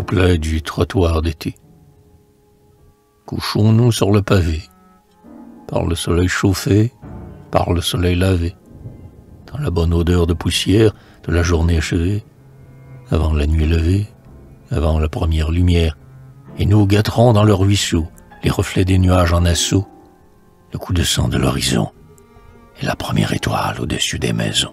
couplet du trottoir d'été. Couchons-nous sur le pavé, par le soleil chauffé, par le soleil lavé, dans la bonne odeur de poussière de la journée achevée, avant la nuit levée, avant la première lumière, et nous gâterons dans le ruisseau les reflets des nuages en assaut, le coup de sang de l'horizon et la première étoile au-dessus des maisons.